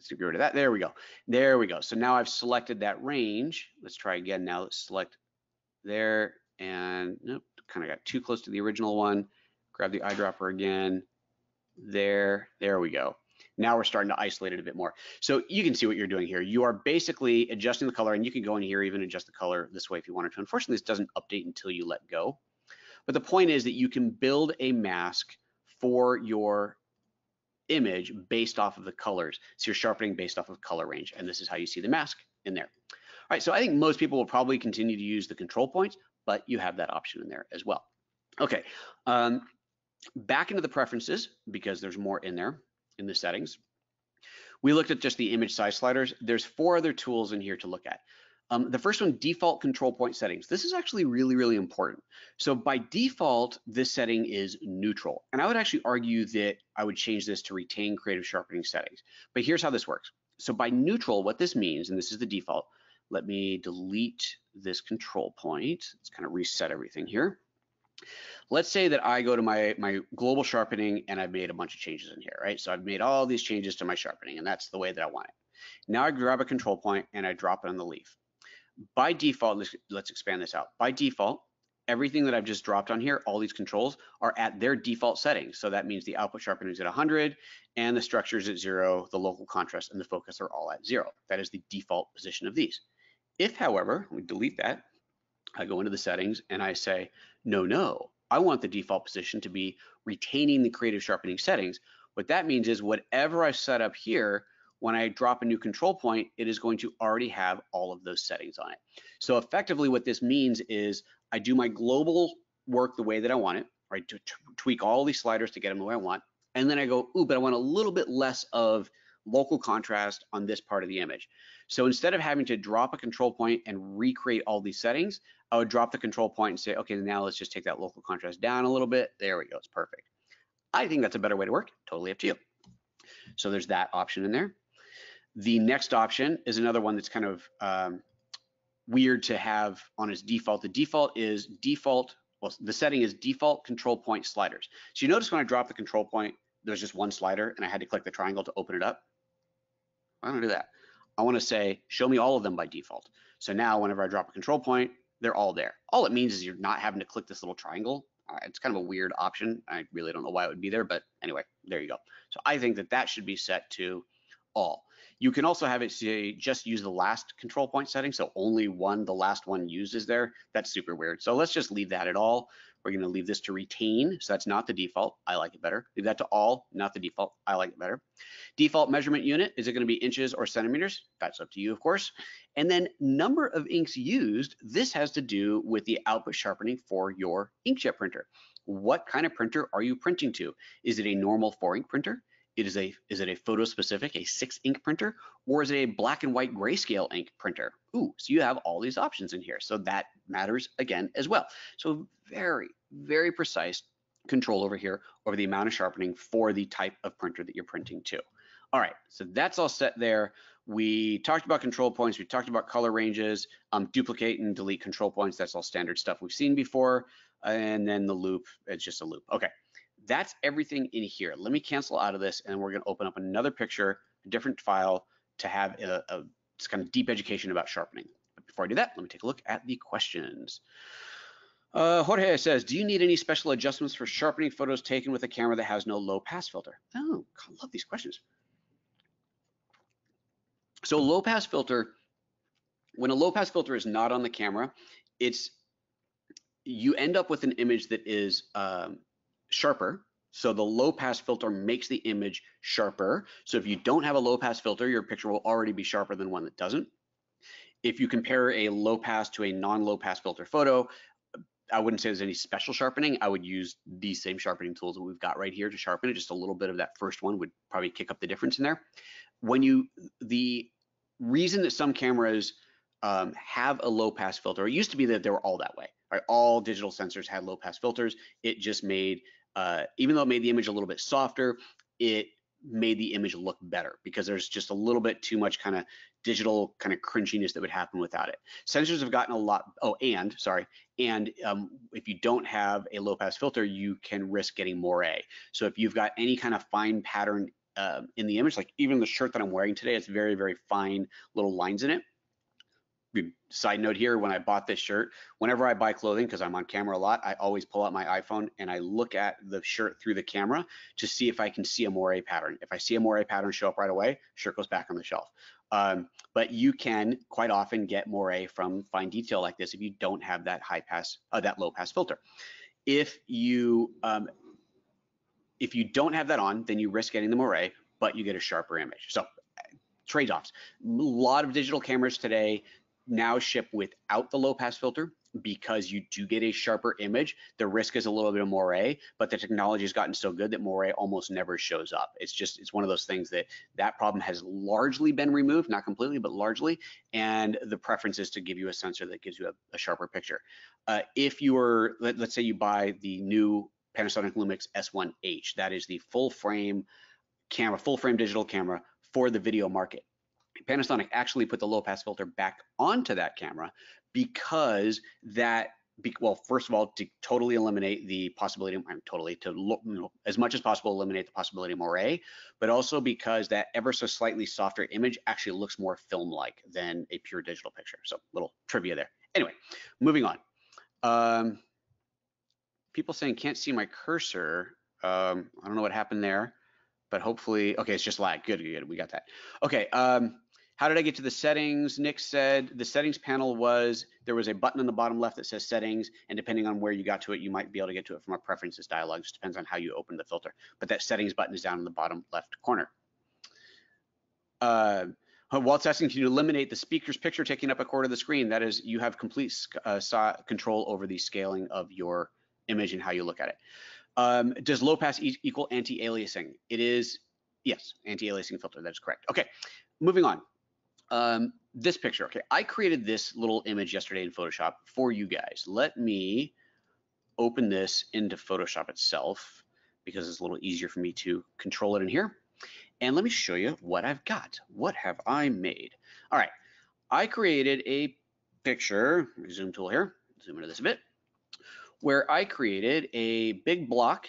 Let's get rid of that. There we go. There we go. So now I've selected that range. Let's try again now. Let's select there, and nope, kind of got too close to the original one. Grab the eyedropper again. There, there we go. Now we're starting to isolate it a bit more. So you can see what you're doing here. You are basically adjusting the color, and you can go in here, even adjust the color this way if you wanted to. Unfortunately, this doesn't update until you let go. But the point is that you can build a mask for your image based off of the colors. So you're sharpening based off of color range, and this is how you see the mask in there. All right, so I think most people will probably continue to use the control points, but you have that option in there as well. Okay, um, back into the preferences, because there's more in there in the settings. We looked at just the image size sliders. There's four other tools in here to look at. Um, the first one, default control point settings. This is actually really, really important. So by default, this setting is neutral. And I would actually argue that I would change this to retain creative sharpening settings. But here's how this works. So by neutral, what this means, and this is the default, let me delete this control point. Let's kind of reset everything here. Let's say that I go to my, my global sharpening, and I've made a bunch of changes in here, right? So I've made all these changes to my sharpening, and that's the way that I want it. Now I grab a control point and I drop it on the leaf. By default, let's, let's expand this out. By default, everything that I've just dropped on here, all these controls are at their default settings. So that means the output sharpening is at one hundred, and the structure is at zero, the local contrast and the focus are all at zero. That is the default position of these. If, however, we delete that, I go into the settings and I say, no, no, I want the default position to be retaining the creative sharpening settings. What that means is whatever I set up here, when I drop a new control point, it is going to already have all of those settings on it. So effectively what this means is I do my global work the way that I want it, right? To tweak all these sliders to get them the way I want. And then I go, ooh, but I want a little bit less of local contrast on this part of the image. So instead of having to drop a control point and recreate all these settings, I would drop the control point and say, okay, now let's just take that local contrast down a little bit. There we go, it's perfect. I think that's a better way to work, totally up to you. So there's that option in there. The next option is another one that's kind of um, weird to have on as default. The default is default, well, the setting is default control point sliders. So you notice when I drop the control point, there's just one slider and I had to click the triangle to open it up. I don't do that. I want to say, show me all of them by default. So now whenever I drop a control point, they're all there. All it means is you're not having to click this little triangle. Uh, it's kind of a weird option. I really don't know why it would be there, but anyway, there you go. So I think that that should be set to all. You can also have it say, just use the last control point setting. So only one, the last one used is there. That's super weird. So let's just leave that at all. We're going to leave this to retain. So that's not the default. I like it better. Leave that to all, not the default. I like it better. Default measurement unit. Is it going to be inches or centimeters? That's up to you, of course. And then number of inks used. This has to do with the output sharpening for your inkjet printer. What kind of printer are you printing to? Is it a normal four ink printer? It is a is it a photo specific, a six ink printer, or is it a black and white grayscale ink printer? Ooh, so you have all these options in here. So that matters again as well. So very, very precise control over here over the amount of sharpening for the type of printer that you're printing to. All right, so that's all set there. We talked about control points. We talked about color ranges, um, duplicate and delete control points. That's all standard stuff we've seen before. And then the loop, it's just a loop. Okay, that's everything in here. Let me cancel out of this, and we're gonna open up another picture, a different file, to have a, a it's kind of deep education about sharpening. But before I do that, let me take a look at the questions. Uh, Jorge says, do you need any special adjustments for sharpening photos taken with a camera that has no low pass filter? Oh, I love these questions. So low pass filter, when a low pass filter is not on the camera, it's you end up with an image that is um, sharper. So the low pass filter makes the image sharper. So if you don't have a low pass filter, your picture will already be sharper than one that doesn't. If you compare a low pass to a non-low pass filter photo, I wouldn't say there's any special sharpening. I would use the same sharpening tools that we've got right here to sharpen it. Just a little bit of that first one would probably kick up the difference in there. When you, the reason that some cameras um, have a low pass filter, it used to be that they were all that way, right? All digital sensors had low pass filters. It just made, uh, even though it made the image a little bit softer, it made the image look better because there's just a little bit too much kind of digital kind of cringiness that would happen without it. Sensors have gotten a lot, oh, and, sorry, and um, if you don't have a low pass filter, you can risk getting moiré. So if you've got any kind of fine pattern Um, in the image, like even the shirt that I'm wearing today, it's very, very fine little lines in it. Side note here, when I bought this shirt, whenever I buy clothing, because I'm on camera a lot, I always pull out my iPhone and I look at the shirt through the camera to see if I can see a moiré pattern. If I see a moiré pattern show up right away, shirt goes back on the shelf. Um, but you can quite often get moiré from fine detail like this if you don't have that high pass, uh, that low pass filter. If you um, If you don't have that on, then you risk getting the moiré, but you get a sharper image. So trade-offs. A lot of digital cameras today now ship without the low pass filter because you do get a sharper image. The risk is a little bit of moiré, but the technology has gotten so good that moiré almost never shows up. It's just, it's one of those things that that problem has largely been removed, not completely, but largely. And the preference is to give you a sensor that gives you a, a sharper picture. Uh, if you were, let, let's say you buy the new Panasonic Lumix S one H. That is the full frame camera, full frame digital camera for the video market. Panasonic actually put the low pass filter back onto that camera because that, well, first of all, to totally eliminate the possibility, I'm totally, to you know, as much as possible eliminate the possibility of moiré, but also because that ever so slightly softer image actually looks more film-like than a pure digital picture. So little trivia there. Anyway, moving on. Um, People saying can't see my cursor. Um, I don't know what happened there, but hopefully, okay, it's just lag. Good, good, we got that. Okay, um, how did I get to the settings? Nick said the settings panel was, there was a button on the bottom left that says settings, and depending on where you got to it, you might be able to get to it from a preferences dialog. It just depends on how you open the filter. But that settings button is down in the bottom left corner. Uh, Walt's asking, can you eliminate the speaker's picture taking up a quarter of the screen? That is, you have complete uh, control over the scaling of your image and how you look at it. Um, does low pass e equal anti-aliasing? It is, yes, anti-aliasing filter, that's correct. Okay, moving on. Um, this picture, okay, I created this little image yesterday in Photoshop for you guys. Let me open this into Photoshop itself because it's a little easier for me to control it in here. And let me show you what I've got. What have I made? All right, I created a picture, zoom tool here, zoom into this a bit, where I created a big block,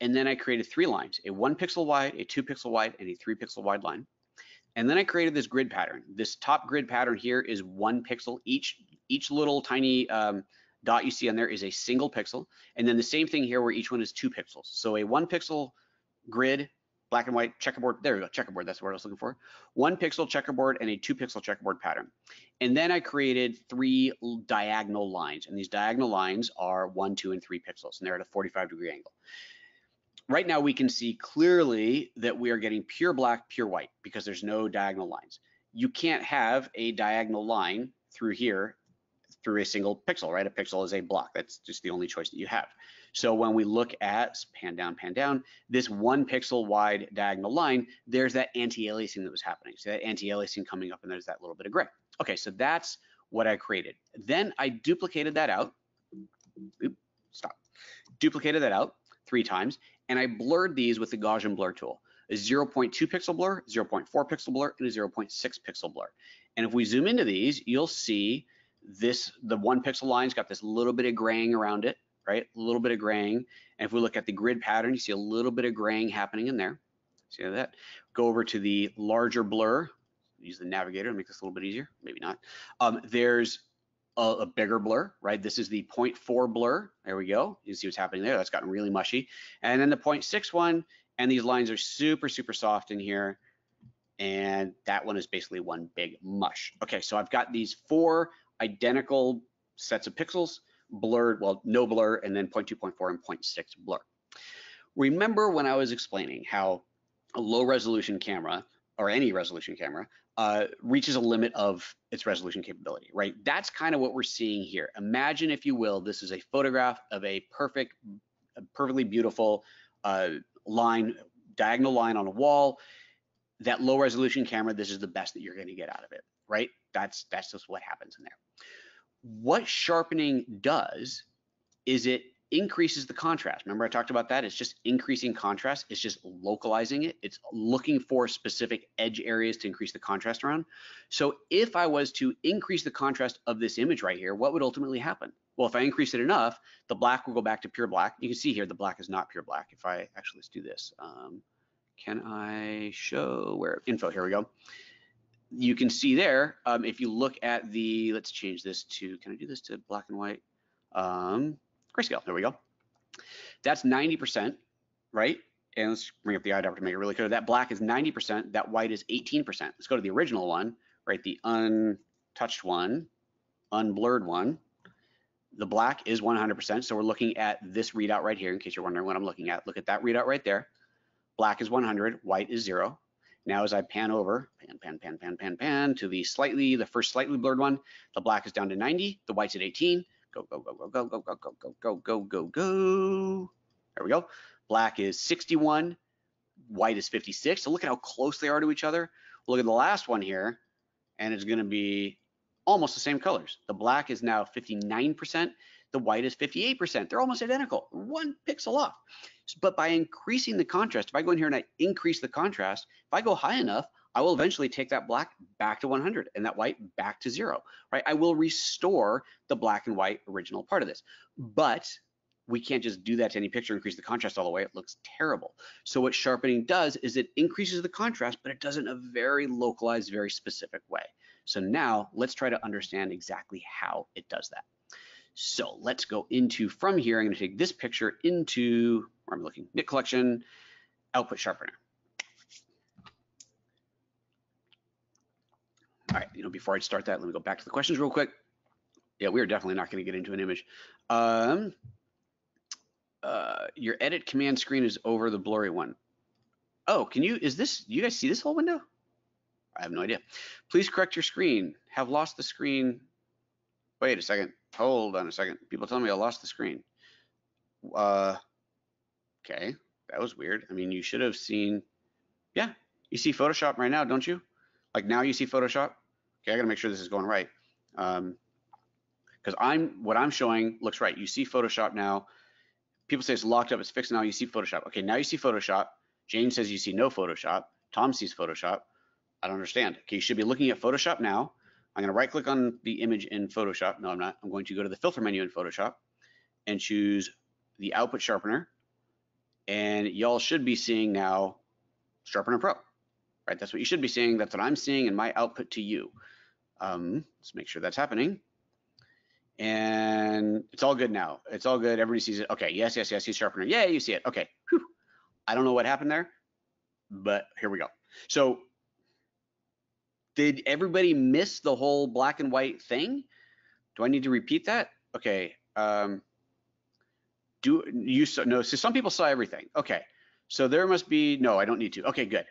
and then I created three lines, a one pixel wide, a two pixel wide, and a three pixel wide line. And then I created this grid pattern. This top grid pattern here is one pixel. Each, each little tiny um, dot you see on there is a single pixel. And then the same thing here where each one is two pixels. So a one pixel grid, black and white checkerboard, there we go, checkerboard, that's what I was looking for. One pixel checkerboard and a two pixel checkerboard pattern. And then I created three diagonal lines, and these diagonal lines are one, two, and three pixels, and they're at a forty-five degree angle. Right now we can see clearly that we are getting pure black, pure white, because there's no diagonal lines. You can't have a diagonal line through here through a single pixel, right? A pixel is a block, that's just the only choice that you have. So when we look at pan down, pan down, this one pixel wide diagonal line, there's that anti-aliasing that was happening. So that anti-aliasing coming up, and there's that little bit of gray. Okay, so that's what I created. Then I duplicated that out. Oop, stop. Duplicated that out three times, and I blurred these with the Gaussian blur tool. A zero point two pixel blur, zero point four pixel blur, and a zero point six pixel blur. And if we zoom into these, you'll see this, the one pixel line's got this little bit of graying around it, right? A little bit of graying. And if we look at the grid pattern, you see a little bit of graying happening in there. See that? Go over to the larger blur, use the navigator to make this a little bit easier, maybe not. Um, there's a, a bigger blur, right? This is the zero point four blur, there we go. You can see what's happening there, that's gotten really mushy. And then the zero point six one, and these lines are super, super soft in here. And that one is basically one big mush. Okay, so I've got these four identical sets of pixels, blurred, well, no blur, and then zero point two, zero point four, and zero point six blur. Remember when I was explaining how a low resolution camera, or any resolution camera, uh, reaches a limit of its resolution capability, right? That's kind of what we're seeing here. Imagine, if you will, this is a photograph of a perfect, a perfectly beautiful uh, line, diagonal line on a wall. That low resolution camera, this is the best that you're gonna get out of it, right? That's, that's just what happens in there. What sharpening does is it increases the contrast. Remember I talked about that? It's just increasing contrast. It's just localizing it. It's looking for specific edge areas to increase the contrast around. So if I was to increase the contrast of this image right here, what would ultimately happen? Well, if I increase it enough, the black will go back to pure black. You can see here the black is not pure black. If I actually, let's do this. Um, can I show where? Info, here we go. You can see there, um, if you look at the, let's change this to, can I do this to black and white? Um, grayscale, there we go. That's ninety percent, right? And let's bring up the eyedropper to make it really clear. That black is ninety percent, that white is eighteen percent. Let's go to the original one, right? The untouched one, unblurred one. The black is one hundred percent, so we're looking at this readout right here, in case you're wondering what I'm looking at. Look at that readout right there. Black is one hundred, white is zero. Now as I pan over, pan, pan, pan, pan, pan, pan, to the slightly, the first slightly blurred one, the black is down to ninety, the white's at eighteen. Go, go, go, go, go, go, go, go, go, go, go, go, go. There we go. Black is sixty-one, white is fifty-six. So look at how close they are to each other. Look at the last one here, and it's gonna be almost the same colors. The black is now fifty-nine percent, the white is fifty-eight percent. They're almost identical, one pixel off. But by increasing the contrast, if I go in here and I increase the contrast, if I go high enough, I will eventually take that black back to one hundred and that white back to zero, right? I will restore the black and white original part of this. But we can't just do that to any picture, increase the contrast all the way, it looks terrible. So what sharpening does is it increases the contrast, but it does it in a very localized, very specific way. So now let's try to understand exactly how it does that. So let's go into, from here, I'm gonna take this picture into, where I'm looking, Nik Collection, Output Sharpener. All right, you know, before I start that, let me go back to the questions real quick. Yeah, we are definitely not gonna get into an image. Um, uh, your edit command screen is over the blurry one. Oh, can you, is this, you guys see this whole window? I have no idea. Please correct your screen. Have lost the screen. Wait a second, hold on a second. People tell me I lost the screen. Uh, okay, that was weird. I mean, you should have seen, yeah, you see Photoshop right now, don't you? Like now you see Photoshop? Okay, I gotta make sure this is going right. Um, cause I'm, what I'm showing looks right. You see Photoshop now. People say it's locked up, it's fixed now, you see Photoshop. Okay, now you see Photoshop. Jane says you see no Photoshop. Tom sees Photoshop. I don't understand. Okay, you should be looking at Photoshop now. I'm gonna right click on the image in Photoshop. No, I'm not. I'm going to go to the filter menu in Photoshop and choose the output sharpener. And y'all should be seeing now Sharpener Pro, right? That's what you should be seeing. That's what I'm seeing in my output to you. Um, let's make sure that's happening. And it's all good now. It's all good. Everybody sees it. Okay, yes, yes, yes, you sharpener. Yeah, you see it. Okay, whew. I don't know what happened there, but here we go. So did everybody miss the whole black and white thing? Do I need to repeat that? Okay. Um, do you so, no? So some people saw everything. Okay. So there must be no. I don't need to. Okay, good.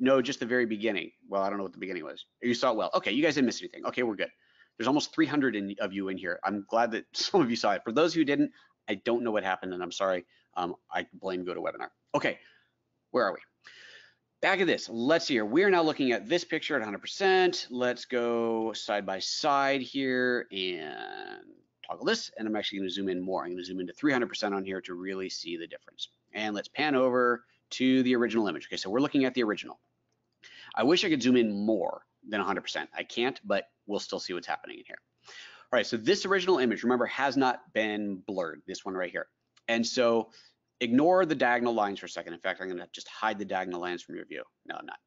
No, just the very beginning. Well, I don't know what the beginning was. You saw it well. Okay, you guys didn't miss anything. Okay, we're good. There's almost three hundred in, of you in here. I'm glad that some of you saw it. For those who didn't, I don't know what happened, and I'm sorry. Um, I blame GoToWebinar. Okay, where are we? Back at this, let's see here. We're now looking at this picture at one hundred percent. Let's go side by side here and toggle this. And I'm actually gonna zoom in more. I'm gonna zoom into three hundred percent on here to really see the difference. And let's pan over to the original image. Okay, so we're looking at the original. I wish I could zoom in more than one hundred percent. I can't, but we'll still see what's happening in here. All right, so this original image, remember, has not been blurred, this one right here. And so ignore the diagonal lines for a second. In fact, I'm gonna just hide the diagonal lines from your view. No, I'm not.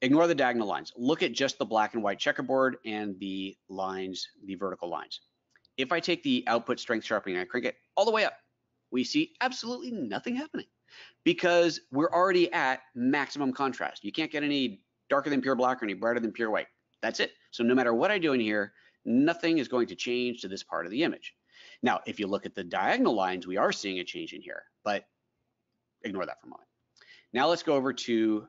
Ignore the diagonal lines. Look at just the black and white checkerboard and the lines, the vertical lines. If I take the output strength sharpening and I crank it all the way up, we see absolutely nothing happening because we're already at maximum contrast. You can't get any darker than pure black or any brighter than pure white. That's it. So no matter what I do in here, nothing is going to change to this part of the image. Now, if you look at the diagonal lines, we are seeing a change in here, but ignore that for a moment. Now let's go over to zero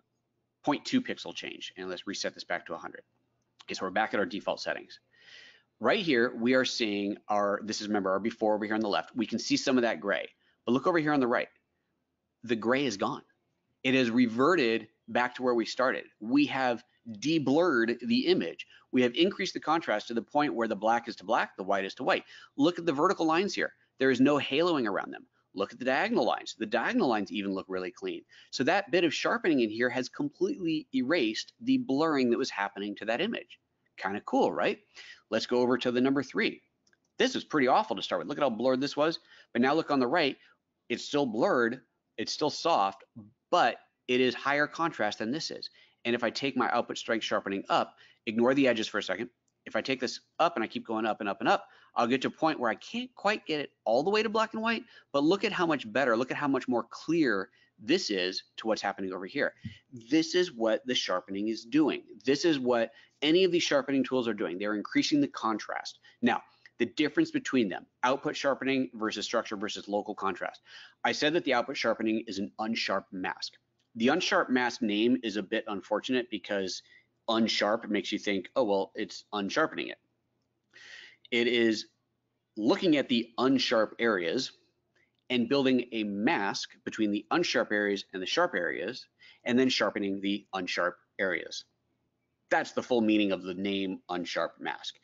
point two pixel change, and let's reset this back to one hundred. Okay, so we're back at our default settings. Right here, we are seeing our, this is, remember, our before over here on the left. We can see some of that gray, but look over here on the right. The gray is gone. It has reverted back to where we started. We have de-blurred the image. We have increased the contrast to the point where the black is to black, the white is to white. Look at the vertical lines here. There is no haloing around them. Look at the diagonal lines. The diagonal lines even look really clean. So that bit of sharpening in here has completely erased the blurring that was happening to that image. Kind of cool, right? Let's go over to the number three. This is pretty awful to start with. Look at how blurred this was. But now look on the right. It's still blurred. It's still soft, but it is higher contrast than this is. And if I take my output strength sharpening up, ignore the edges for a second. If I take this up and I keep going up and up and up, I'll get to a point where I can't quite get it all the way to black and white, but look at how much better, look at how much more clear this is to what's happening over here. This is what the sharpening is doing. This is what any of these sharpening tools are doing. They're increasing the contrast. Now, the difference between them, output sharpening versus structure versus local contrast. I said that the output sharpening is an unsharp mask. The unsharp mask name is a bit unfortunate because unsharp makes you think, oh, well, it's unsharpening it. It is looking at the unsharp areas and building a mask between the unsharp areas and the sharp areas, and then sharpening the unsharp areas. That's the full meaning of the name unsharp mask.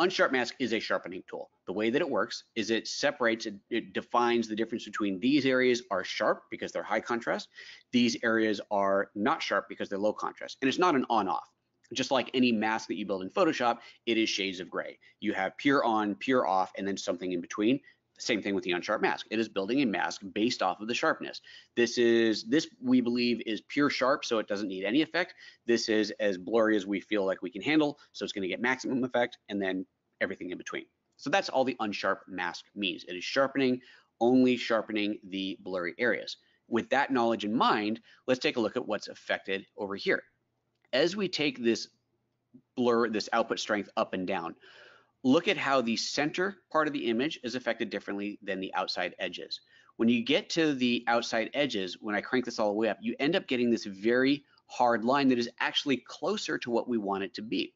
Unsharp mask is a sharpening tool. The way that it works is it separates, it, it defines the difference between these areas are sharp because they're high contrast. These areas are not sharp because they're low contrast. And it's not an on-off. Just like any mask that you build in Photoshop, it is shades of gray. You have pure on, pure off, and then something in between. Same thing with the unsharp mask. It is building a mask based off of the sharpness. This is, this we believe is pure sharp, so it doesn't need any effect. This is as blurry as we feel like we can handle, so it's going to get maximum effect, and then everything in between. So that's all the unsharp mask means. It is sharpening, only sharpening the blurry areas. With that knowledge in mind, let's take a look at what's affected over here. As we take this blur, this output strength up and down, look at how the center part of the image is affected differently than the outside edges. When you get to the outside edges, when I crank this all the way up, you end up getting this very hard line that is actually closer to what we want it to be.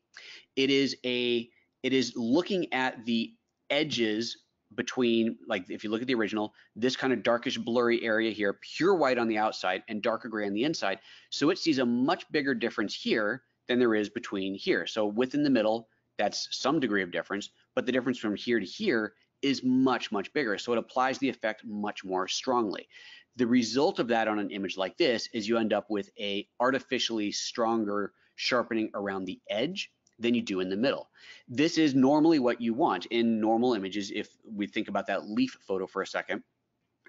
It is a, it is looking at the edges between, like if you look at the original, this kind of darkish blurry area here, pure white on the outside and darker gray on the inside. So it sees a much bigger difference here than there is between here. So within the middle, that's some degree of difference, but the difference from here to here is much, much bigger. So it applies the effect much more strongly. The result of that on an image like this is you end up with a artificially stronger sharpening around the edge than you do in the middle. This is normally what you want in normal images. If we think about that leaf photo for a second,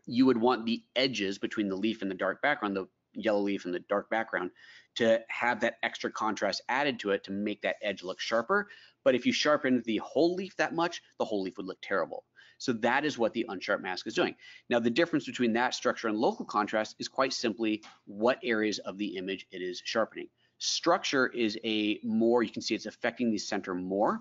you would want the edges between the leaf and the dark background, the yellow leaf and the dark background, to have that extra contrast added to it to make that edge look sharper. But if you sharpened the whole leaf that much, the whole leaf would look terrible. So that is what the unsharp mask is doing. Now, the difference between that structure and local contrast is quite simply what areas of the image it is sharpening. Structure is a more, you can see it's affecting the center more.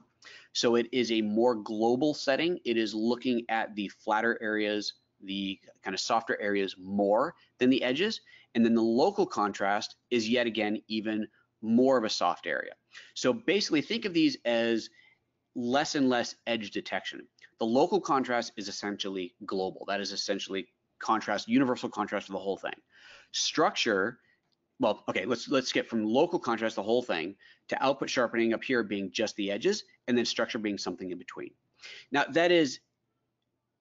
So it is a more global setting. It is looking at the flatter areas, the kind of softer areas more than the edges. And then the local contrast is yet again even more of a soft area. So basically think of these as less and less edge detection. The local contrast is essentially global. That is essentially contrast, universal contrast for the whole thing. Structure, well, okay, let's let's skip from local contrast, the whole thing, to output sharpening up here being just the edges, and then structure being something in between. Now, that is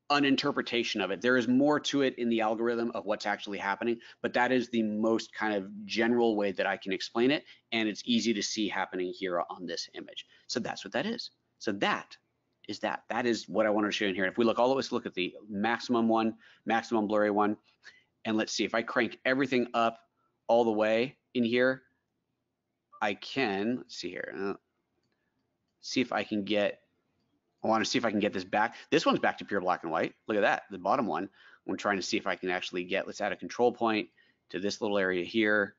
an interpretation of it. There is more to it in the algorithm of what's actually happening, but that is the most kind of general way that I can explain it, and it's easy to see happening here on this image. So that's what that is. So that is that. That is what I wanted to show you in here. And if we look, all of us look at the maximum one, maximum blurry one, and let's see, if I crank everything up all the way in here, I can, let's see here, uh, see if I can get, I want to see if I can get this back. This one's back to pure black and white. Look at that, the bottom one. I'm trying to see if I can actually get, let's add a control point to this little area here.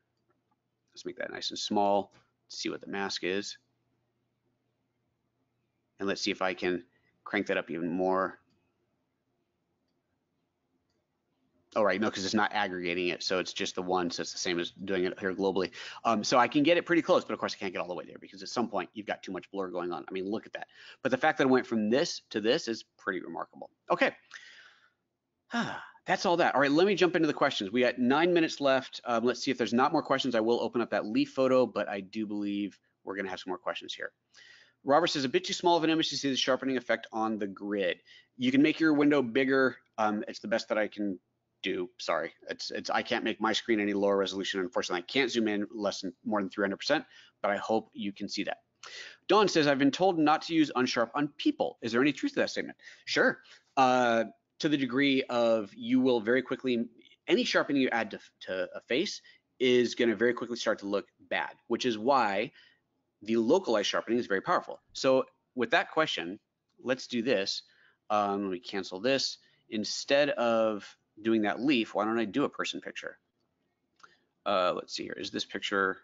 Let's make that nice and small, see what the mask is. And let's see if I can crank that up even more. Oh, right, no, because it's not aggregating it, so it's just the one, so it's the same as doing it here globally. Um, so I can get it pretty close, but of course I can't get all the way there because at some point you've got too much blur going on. I mean, look at that. But the fact that I went from this to this is pretty remarkable. Okay, that's all that. All right, let me jump into the questions. We got nine minutes left. Um, let's see if there's not more questions. I will open up that leaf photo, but I do believe we're gonna have some more questions here. Robert says, a bit too small of an image to see the sharpening effect on the grid. You can make your window bigger. Um, it's the best that I can do. Sorry, it's it's I can't make my screen any lower resolution. Unfortunately, I can't zoom in less than more than three hundred percent, but I hope you can see that. Dawn says, I've been told not to use unsharp on people. Is there any truth to that statement? Sure, uh, to the degree of you will very quickly, any sharpening you add to, to a face is going to very quickly start to look bad, which is why the localized sharpening is very powerful. So with that question, let's do this. Um, let me cancel this. Instead of doing that leaf, why don't I do a person picture? Uh, let's see here, is this picture,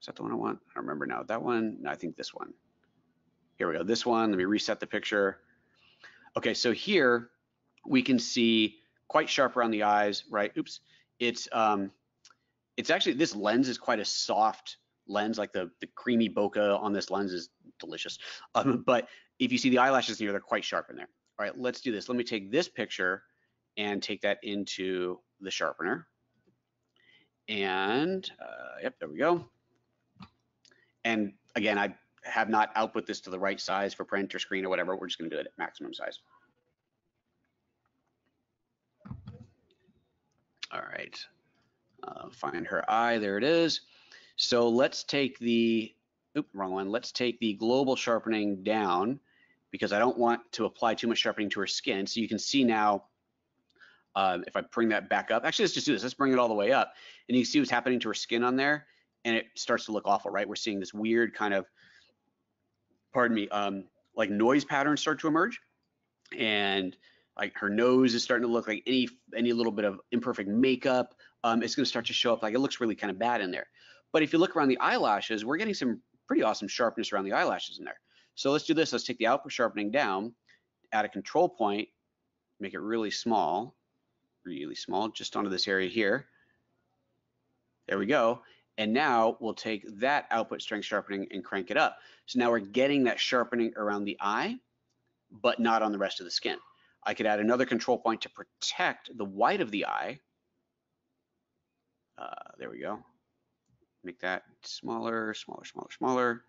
is that the one I want? I don't remember now, that one, no, I think this one. Here we go, this one, let me reset the picture. Okay, so here we can see quite sharp around the eyes, right? Oops, it's, um, it's actually, this lens is quite a soft lens, like the, the creamy bokeh on this lens is delicious. Um, but if you see the eyelashes here, they're quite sharp in there. All right, let's do this. Let me take this picture and take that into the sharpener. And uh, yep, there we go. And again, I have not output this to the right size for print or screen or whatever. We're just gonna do it at maximum size. All right, uh, find her eye, there it is. So let's take the, oops, wrong one. Let's take the global sharpening down because I don't want to apply too much sharpening to her skin. So you can see now, Um, if I bring that back up, actually, let's just do this. Let's bring it all the way up. And you can see what's happening to her skin on there. And it starts to look awful, right? We're seeing this weird kind of, pardon me, um, like noise patterns start to emerge. And like her nose is starting to look like any, any little bit of imperfect makeup. Um, it's going to start to show up like it looks really kind of bad in there. But if you look around the eyelashes, we're getting some pretty awesome sharpness around the eyelashes in there. So let's do this. Let's take the output sharpening down, add a control point, make it really small. really small, just onto this area here. There we go. And now we'll take that output strength sharpening and crank it up. So now we're getting that sharpening around the eye, but not on the rest of the skin. I could add another control point to protect the white of the eye. Uh, there we go. Make that smaller, smaller, smaller, smaller.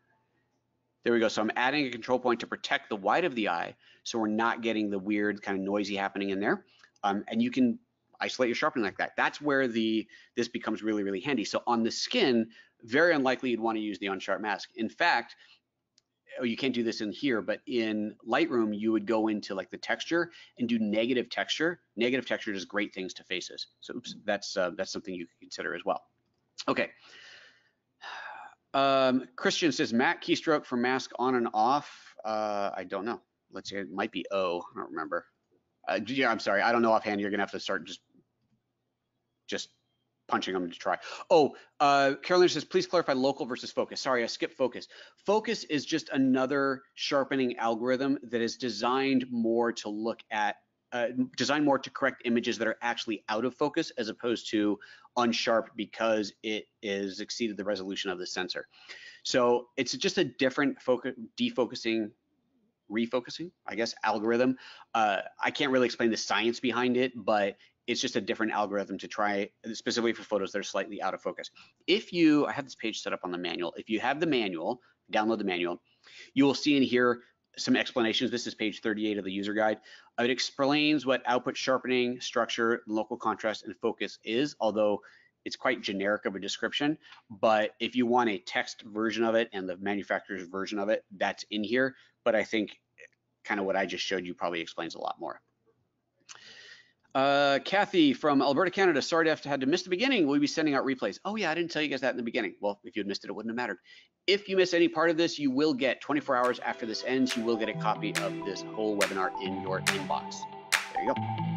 There we go. So I'm adding a control point to protect the white of the eye, so we're not getting the weird kind of noisy happening in there. Um, and you can isolate your sharpening like that. That's where the this becomes really, really handy. So on the skin, very unlikely you'd want to use the unsharp mask. In fact, you can't do this in here, but in Lightroom, you would go into like the texture and do negative texture. Negative texture does great things to faces. So oops, that's, uh, that's something you can consider as well. Okay. Um, Christian says, Mac keystroke for mask on and off. Uh, I don't know. Let's see, it might be O, I don't remember. Uh, yeah, I'm sorry. I don't know offhand. You're going to have to start just just punching them to try. Oh, uh, Carolyn says, please clarify local versus focus. Sorry, I skipped focus. Focus is just another sharpening algorithm that is designed more to look at, uh, designed more to correct images that are actually out of focus as opposed to unsharp because it is exceeded the resolution of the sensor. So it's just a different focus, defocusing refocusing, I guess, algorithm. Uh, I can't really explain the science behind it, but it's just a different algorithm to try specifically for photos that are slightly out of focus. If you, I have this page set up on the manual. If you have the manual, download the manual, you will see in here some explanations. This is page thirty-eight of the user guide. It explains what output sharpening, structure, local contrast, and focus is, although it's quite generic of a description. But if you want a text version of it and the manufacturer's version of it, that's in here. But I think kind of what I just showed you probably explains a lot more. Uh, Kathy from Alberta, Canada. Sorry to have to, had to miss the beginning. We'll be sending out replays. Oh yeah, I didn't tell you guys that in the beginning. Well, if you had missed it, it wouldn't have mattered. If you miss any part of this, you will get twenty-four hours after this ends. You will get a copy of this whole webinar in your inbox. There you go.